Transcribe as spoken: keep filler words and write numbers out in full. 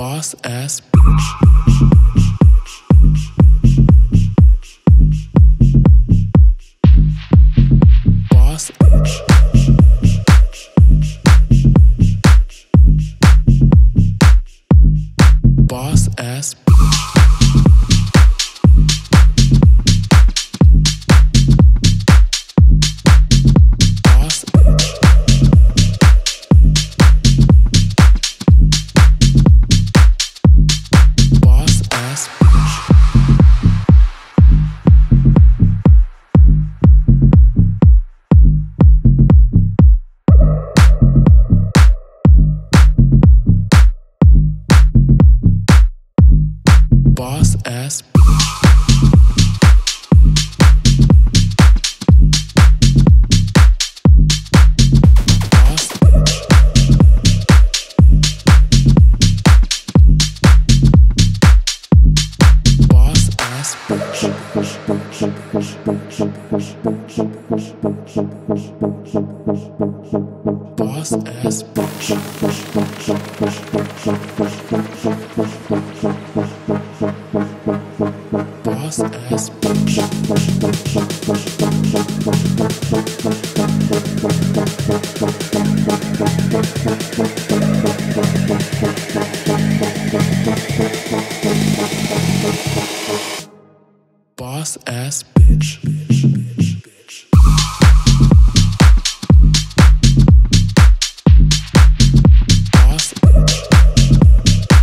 boss ass bitch. Boss ass bitch. Boss bitch. Boss ass bitch. Boss ass bitch. Boss bitch. Boss ass bitch. Boss ass bitch. Boss ass bitch. Boss ass bitch.